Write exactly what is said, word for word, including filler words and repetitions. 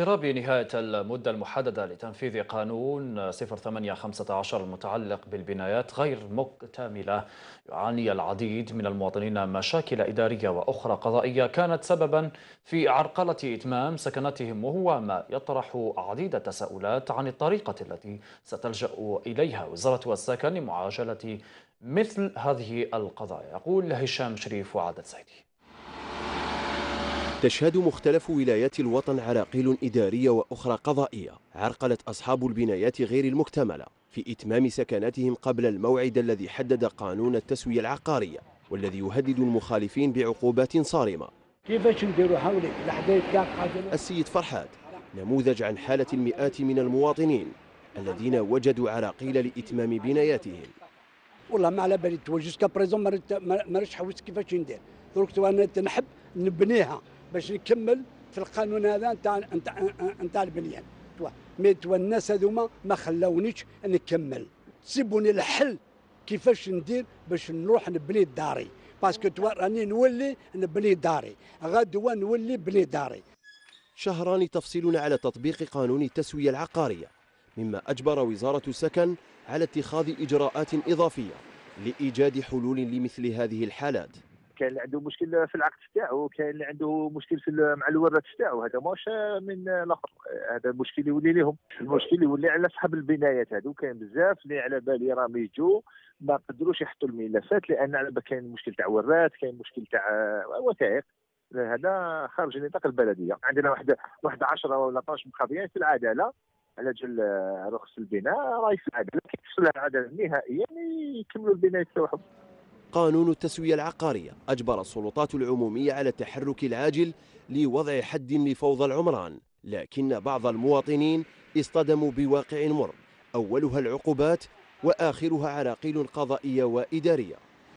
اقتراب نهاية المدة المحددة لتنفيذ قانون صفر ثمانية خمسة عشر المتعلق بالبنايات غير مكتملة، يعاني العديد من المواطنين مشاكل إدارية وأخرى قضائية كانت سببا في عرقلة إتمام سكناتهم، وهو ما يطرح عديد التساؤلات عن الطريقة التي ستلجأ إليها وزارة السكن لمعاجلة مثل هذه القضايا. يقول هشام شريف وعادل سعيدي. تشهد مختلف ولايات الوطن عراقيل إدارية وأخرى قضائية عرقلت أصحاب البنايات غير المكتملة في إتمام سكناتهم قبل الموعد الذي حدد قانون التسوية العقارية، والذي يهدد المخالفين بعقوبات صارمة. كيفاش نديروا حولي الحدايد تاع السيد فرحات نموذج عن حالة المئات من المواطنين الذين وجدوا عراقيل لإتمام بناياتهم. والله ما على بالي توجس كابريزون ما رش حوست كيفاش ندير درك انا نحب نبنيها باش نكمل في القانون هذا نتاع نتاع البنيان، مي الناس هذوما ما خلاونيش نكمل، سيبوني الحل كيفاش ندير باش نروح نبني داري، باسكو توا راني نولي نبني داري، غدوه نولي بني داري. شهران تفصلنا على تطبيق قانون التسوية العقارية، مما أجبر وزارة السكن على اتخاذ إجراءات إضافية لإيجاد حلول لمثل هذه الحالات. كاين اللي عنده مشكل في العقد تاعو، كاين اللي عنده مشكل في مع الورث تاعو، هذا ماهوش من الاخر، هذا المشكل يولي لهم، المشكل يولي على اصحاب البنايات هذو. كاين بزاف اللي على بالي راهم يجوا ما قدروش يحطوا الملفات، لان على بالك كاين مشكل تاع ورث، كاين مشكل تاع وثائق، هذا خارج نطاق البلديه. عندنا واحد واحد عشرة ولا اثنا عشر مقاضيين في العداله على جال رخص البناء، راهي في العداله كيفصلها العداله نهائيا يكملوا البنايات تاعهم. قانون التسوية العقارية أجبر السلطات العمومية على التحرك العاجل لوضع حد لفوضى العمران، لكن بعض المواطنين اصطدموا بواقع مر، أولها العقوبات وآخرها عراقيل قضائية وإدارية.